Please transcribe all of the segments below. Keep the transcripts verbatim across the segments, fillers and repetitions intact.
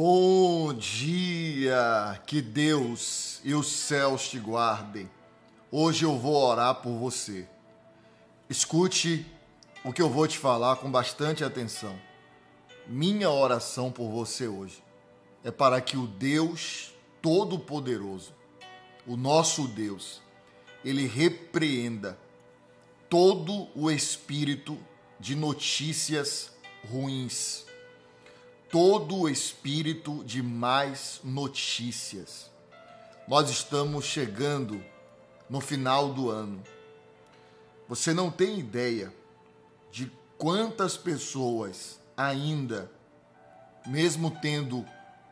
Bom dia, que Deus e os céus te guardem. Hoje eu vou orar por você. Escute o que eu vou te falar com bastante atenção. Minha oração por você hoje é para que o Deus Todo-Poderoso, o nosso Deus, Ele repreenda todo o espírito de notícias ruins, todo o espírito de más notícias. Nós estamos chegando no final do ano. Você não tem ideia de quantas pessoas ainda, mesmo tendo,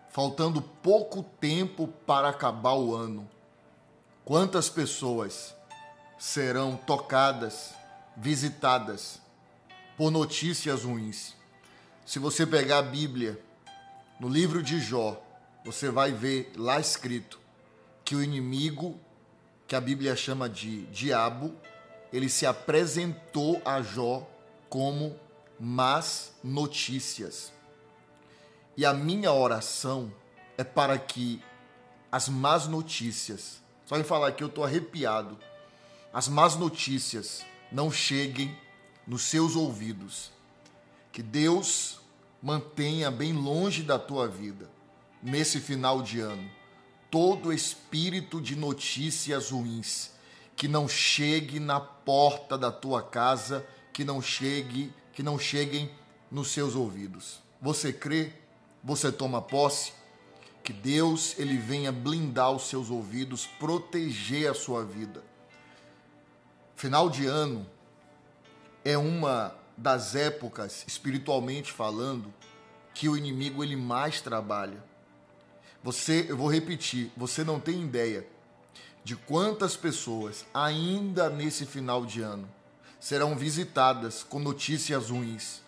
faltando pouco tempo para acabar o ano, quantas pessoas serão tocadas, visitadas por notícias ruins. Se você pegar a Bíblia, no livro de Jó, você vai ver lá escrito que o inimigo, que a Bíblia chama de diabo, ele se apresentou a Jó como más notícias. E a minha oração é para que as más notícias, só em falar que eu estou arrepiado, as más notícias não cheguem nos seus ouvidos. Que Deus mantenha bem longe da tua vida, nesse final de ano, todo espírito de notícias ruins, que não chegue na porta da tua casa, que não chegue, que não cheguem nos seus ouvidos. Você crê? Você toma posse? Que Deus ele venha blindar os seus ouvidos, proteger a sua vida. Final de ano é uma das épocas, espiritualmente falando, que o inimigo ele mais trabalha. Você, eu vou repetir, você não tem ideia de quantas pessoas ainda nesse final de ano serão visitadas com notícias ruins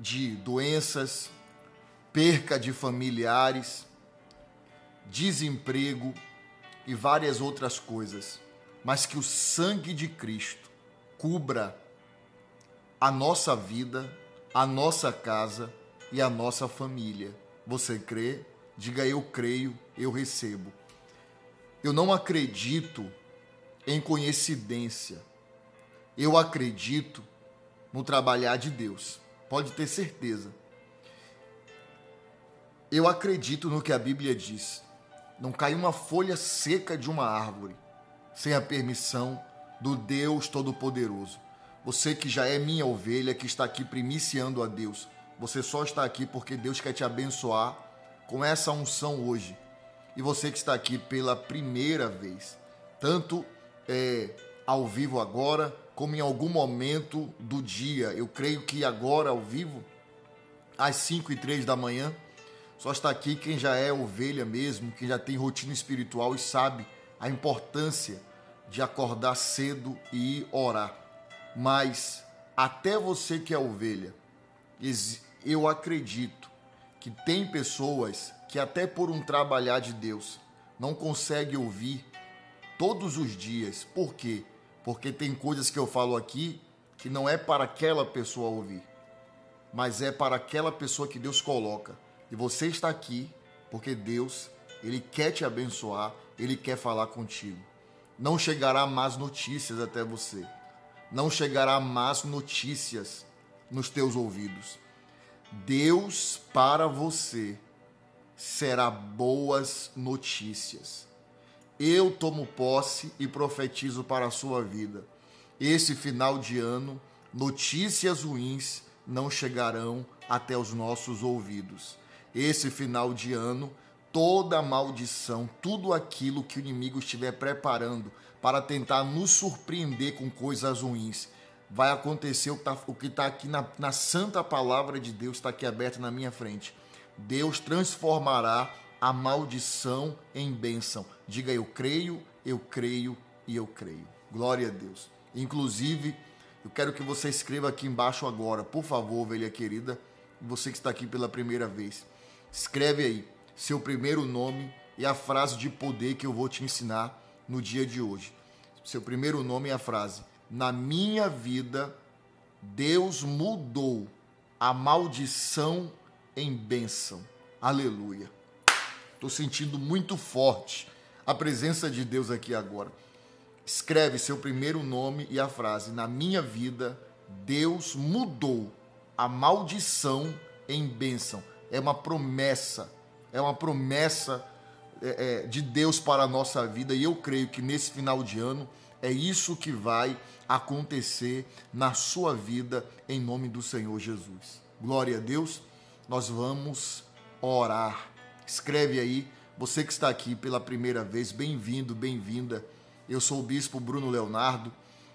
de doenças, perca de familiares, desemprego e várias outras coisas, mas que o sangue de Cristo cubra a nossa vida, a nossa casa e a nossa família. Você crê? Diga eu creio, eu recebo. Eu não acredito em coincidência. Eu acredito no trabalhar de Deus. Pode ter certeza. Eu acredito no que a Bíblia diz. Não cai uma folha seca de uma árvore sem a permissão do Deus Todo-Poderoso. Você que já é minha ovelha, que está aqui primiciando a Deus, você só está aqui porque Deus quer te abençoar com essa unção hoje. E você que está aqui pela primeira vez, tanto é, ao vivo agora, como em algum momento do dia, eu creio que agora ao vivo, às cinco e três da manhã, só está aqui quem já é ovelha mesmo, quem já tem rotina espiritual e sabe a importância de acordar cedo e orar. Mas até você que é ovelha, eu acredito que tem pessoas que até por um trabalhar de Deus não consegue ouvir todos os dias. Por quê? Porque tem coisas que eu falo aqui que não é para aquela pessoa ouvir, mas é para aquela pessoa que Deus coloca. E você está aqui porque Deus, Ele quer te abençoar, Ele quer falar contigo. Não chegará mais notícias até você. Não chegará más notícias nos teus ouvidos. Deus para você será boas notícias. Eu tomo posse e profetizo para a sua vida. Esse final de ano, notícias ruins não chegarão até os nossos ouvidos. Esse final de ano, toda maldição, tudo aquilo que o inimigo estiver preparando para tentar nos surpreender com coisas ruins, vai acontecer o que está aqui na, na santa palavra de Deus, está aqui aberta na minha frente. Deus transformará a maldição em bênção. Diga eu creio, eu creio e eu creio. Glória a Deus. Inclusive, eu quero que você escreva aqui embaixo agora, por favor, ovelha querida, você que está aqui pela primeira vez. Escreve aí seu primeiro nome e a frase de poder que eu vou te ensinar no dia de hoje. Seu primeiro nome e a frase: na minha vida, Deus mudou a maldição em bênção. Aleluia. Estou sentindo muito forte a presença de Deus aqui agora. Escreve seu primeiro nome e a frase: na minha vida, Deus mudou a maldição em bênção. É uma promessa, é uma promessa é, é, de Deus para a nossa vida, e eu creio que nesse final de ano é isso que vai acontecer na sua vida, em nome do Senhor Jesus. Glória a Deus. Nós vamos orar. Escreve aí, você que está aqui pela primeira vez, bem-vindo, bem-vinda. Eu sou o Bispo Bruno Leonardo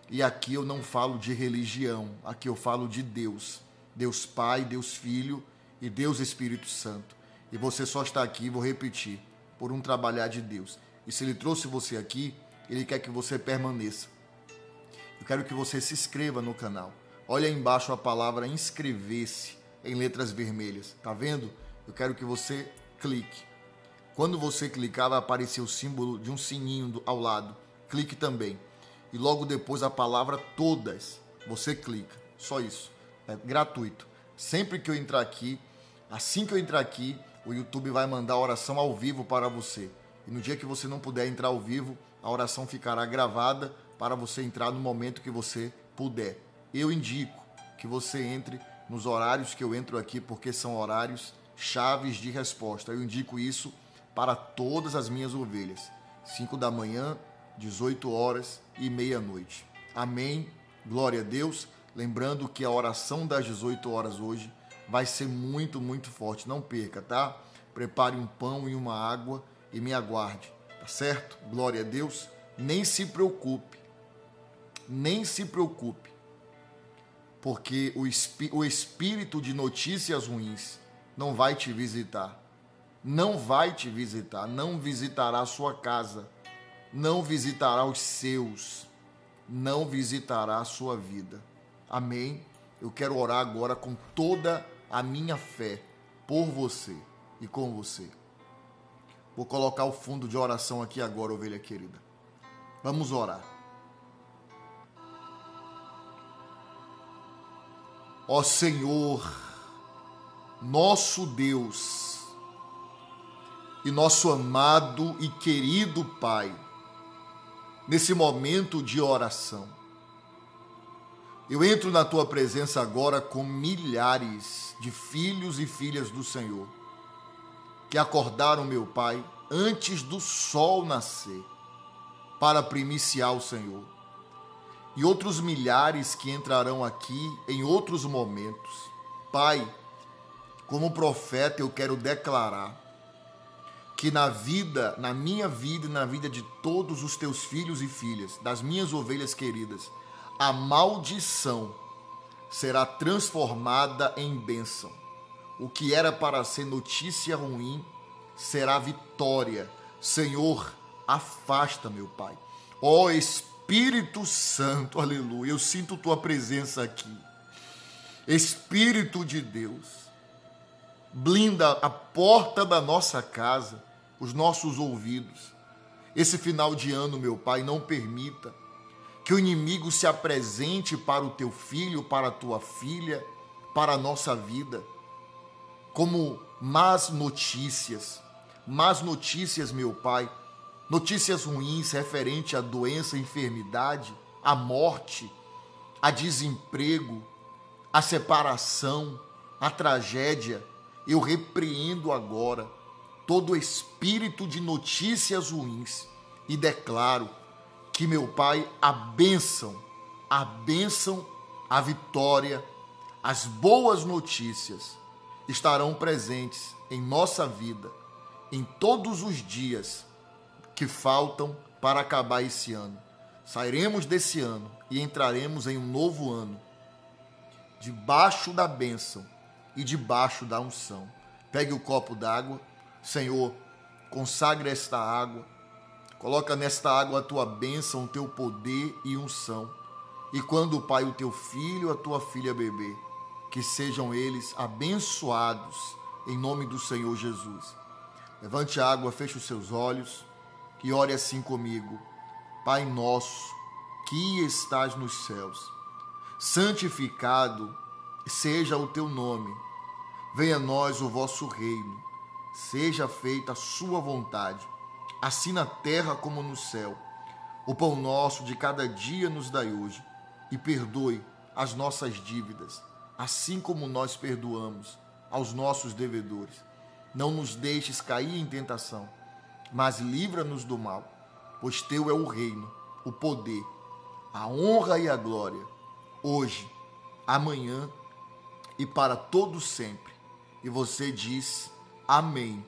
e aqui eu não falo de religião, aqui eu falo de Deus. Deus Pai, Deus Filho e Deus Espírito Santo. E você só está aqui, vou repetir, por um trabalhar de Deus. E se Ele trouxe você aqui, Ele quer que você permaneça. Eu quero que você se inscreva no canal. Olha aí embaixo a palavra inscrever-se em letras vermelhas. Tá vendo? Eu quero que você clique. Quando você clicar, vai aparecer o símbolo de um sininho ao lado. Clique também. E logo depois a palavra todas, você clica. Só isso. É gratuito. Sempre que eu entrar aqui, assim que eu entrar aqui, o YouTube vai mandar a oração ao vivo para você. E no dia que você não puder entrar ao vivo, a oração ficará gravada para você entrar no momento que você puder. Eu indico que você entre nos horários que eu entro aqui, porque são horários chaves de resposta. Eu indico isso para todas as minhas ovelhas. cinco da manhã, dezoito horas e meia-noite. Amém? Glória a Deus. Lembrando que a oração das dezoito horas hoje vai ser muito, muito forte. Não perca, tá? Prepare um pão e uma água e me aguarde, tá certo? Glória a Deus. Nem se preocupe. Nem se preocupe. Porque o, espí- o espírito de notícias ruins não vai te visitar. Não vai te visitar. Não visitará a sua casa. Não visitará os seus. Não visitará a sua vida. Amém? Eu quero orar agora com toda a minha fé por você e com você. Vou colocar o fundo de oração aqui agora, ovelha querida. Vamos orar. Ó Senhor, nosso Deus e nosso amado e querido Pai, nesse momento de oração, eu entro na Tua presença agora com milhares de filhos e filhas do Senhor que acordaram, meu Pai, antes do sol nascer para primiciar o Senhor. E outros milhares que entrarão aqui em outros momentos. Pai, como profeta, eu quero declarar que na vida, na minha vida e na vida de todos os Teus filhos e filhas, das minhas ovelhas queridas, a maldição será transformada em bênção. O que era para ser notícia ruim será vitória. Senhor, afasta, meu Pai. Ó Espírito Santo, aleluia, eu sinto Tua presença aqui. Espírito de Deus, blinda a porta da nossa casa, os nossos ouvidos. Esse final de ano, meu Pai, não permita que o inimigo se apresente para o Teu filho, para a Tua filha, para a nossa vida, como más notícias. Más notícias, meu Pai. Notícias ruins referente à doença, à enfermidade, à morte, a desemprego, à separação, à tragédia. Eu repreendo agora todo espírito de notícias ruins e declaro que, meu Pai, a bênção, a bênção, a vitória, as boas notícias estarão presentes em nossa vida, em todos os dias que faltam para acabar esse ano. Sairemos desse ano e entraremos em um novo ano, debaixo da bênção e debaixo da unção. Pegue o copo d'água. Senhor, consagre esta água. Coloca nesta água a Tua bênção, o Teu poder e unção. E quando, Pai, o Teu filho, a Tua filha beber, que sejam eles abençoados em nome do Senhor Jesus. Levante a água, feche os seus olhos e ore assim comigo. Pai nosso, que estás nos céus, santificado seja o Teu nome. Venha a nós o vosso reino. seja feita a sua vontade, assim na terra como no céu. O pão nosso de cada dia nos dai hoje, e perdoe as nossas dívidas, assim como nós perdoamos aos nossos devedores. Não nos deixes cair em tentação, mas livra-nos do mal, pois teu é o reino, o poder, a honra e a glória, hoje, amanhã e para todo sempre. E você diz amém.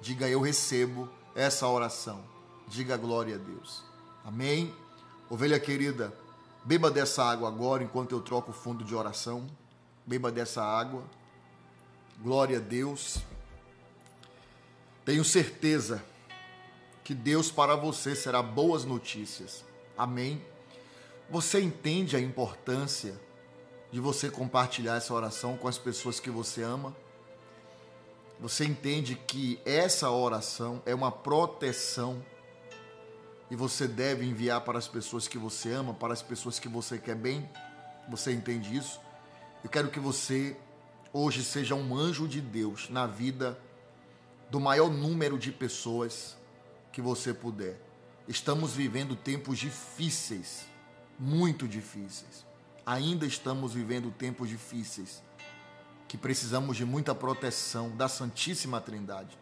Diga: eu recebo essa oração. Diga glória a Deus. Amém. Ovelha querida, beba dessa água agora enquanto eu troco o fundo de oração. Beba dessa água. Glória a Deus. Tenho certeza que Deus para você será boas notícias. Amém. Você entende a importância de você compartilhar essa oração com as pessoas que você ama? Você entende que essa oração é uma proteção e você deve enviar para as pessoas que você ama, para as pessoas que você quer bem? Você entende isso? Eu quero que você hoje seja um anjo de Deus na vida do maior número de pessoas que você puder. Estamos vivendo tempos difíceis, muito difíceis. Ainda estamos vivendo tempos difíceis, que precisamos de muita proteção da Santíssima Trindade.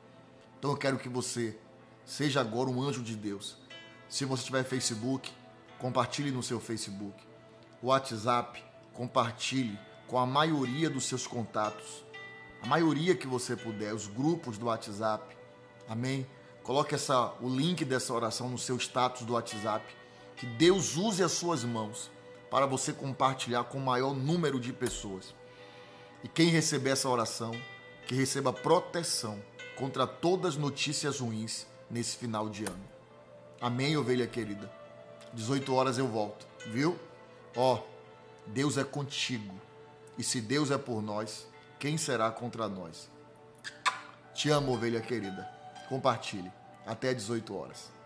Então eu quero que você seja agora um anjo de Deus. Se você tiver Facebook, compartilhe no seu Facebook. WhatsApp, compartilhe com a maioria dos seus contatos. A maioria que você puder, os grupos do WhatsApp. Amém? Coloque essa, o link dessa oração no seu status do WhatsApp. Que Deus use as suas mãos para você compartilhar com o maior número de pessoas. E quem receber essa oração, que receba proteção contra todas as notícias ruins nesse final de ano. Amém, ovelha querida? dezoito horas eu volto, viu? Ó, Deus é contigo. E se Deus é por nós, quem será contra nós? Te amo, ovelha querida. Compartilhe. Até dezoito horas.